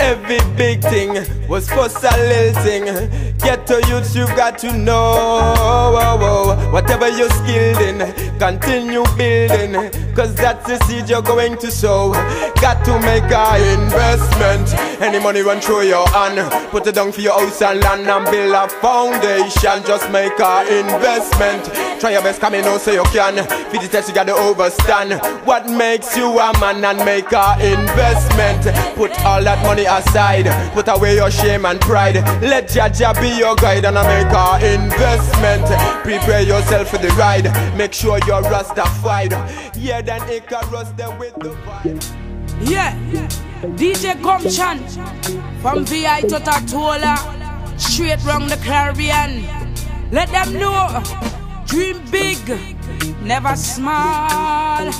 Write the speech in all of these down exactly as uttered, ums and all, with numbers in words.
Every big thing was supposed to little thing. Get to youth, you've got to know oh, oh. Whatever you're skilled in, continue building, cause that's the seed you're going to sow. Got to make an investment. Any money run through your hand, put it down for your house and land, and build a foundation. Just make an investment. Try your best, come in, so you can. For the test, you gotta overstand what makes you a man, and make an investment. Put all that money aside, put away your shame and pride. Let Jaja be your guide and make our investment. Prepare yourself for the ride. Make sure you're Rastafari. Yeah, then it can rust them with the vibe. Yeah, D J Gump Chan from V I to Tatola, straight round the Caribbean. Let them know, dream big, never small.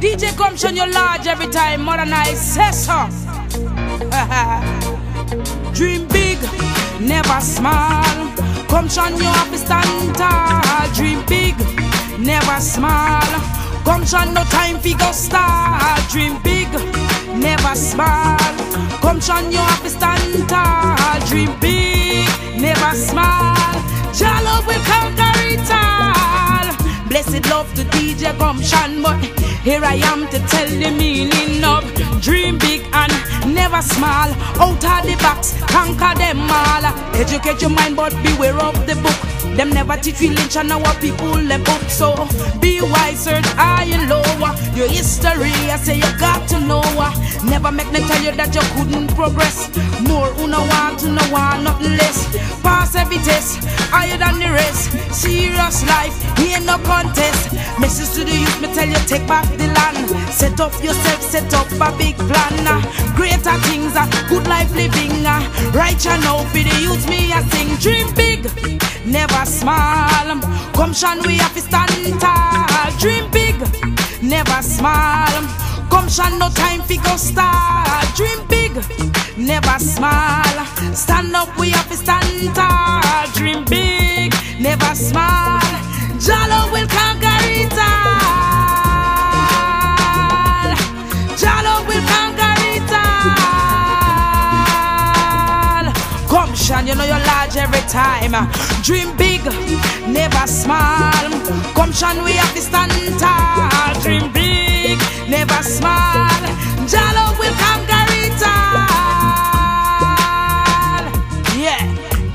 D J Gump Chan, you're large every time, more than I say so. Dream big, never small. Come Chan, you have to stand tall. Dream big, never small. Come Chan, no time for go star. Dream big, never small. Come Chan, you have to stand tall. Dream big, never small. Jah love will conquer it all. Blessed love to D J Gump Chan, but here I am to tell the meaning of dream big and never small. Out of the box, conquer them all. Educate your mind, but beware of the book. Them never teach you lynch and our people them up. So be wise, search high and lower. Your history, I say you got to know. Never make me tell you that you couldn't progress. More who no want to know one, nothing less. Pass every test, higher than the rest. Serious life, here no contest. Message to the youth, me tell you take back the land. Set up yourself, set up a big plan. Greater things, good life living. Right you now for the youth, me I sing. Dream big, never small. Come Chan, we have to stand tall. Dream big, never small. Come Chan, no time for go star. Dream big, never small. Stand up, we have to stand tall. Dream big, never small. Jalo will conquer it all. Jalo will conquer it all. Come Chan, you know you're large every time. Dream big, never small. Come Chan, we have to stand tall. Dream big, never small. Jalo will conquer it all. Yeah,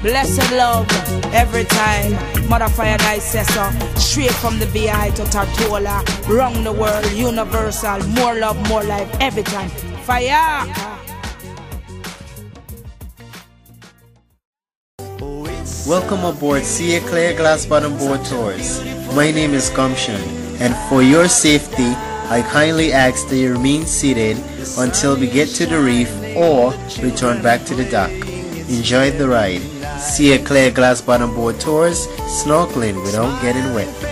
blessed love every time. Mother Fire Dissessor, straight from the V I to Tartola, round the world, universal, more love, more life, every time. Fire! Welcome aboard Sea It Clear Glass Bottom Board Tours. My name is Gumption, and for your safety, I kindly ask that you remain seated until we get to the reef or return back to the dock. Enjoy the ride. Sea It Clear Glass Bottom Board Tours, snorkeling without getting wet.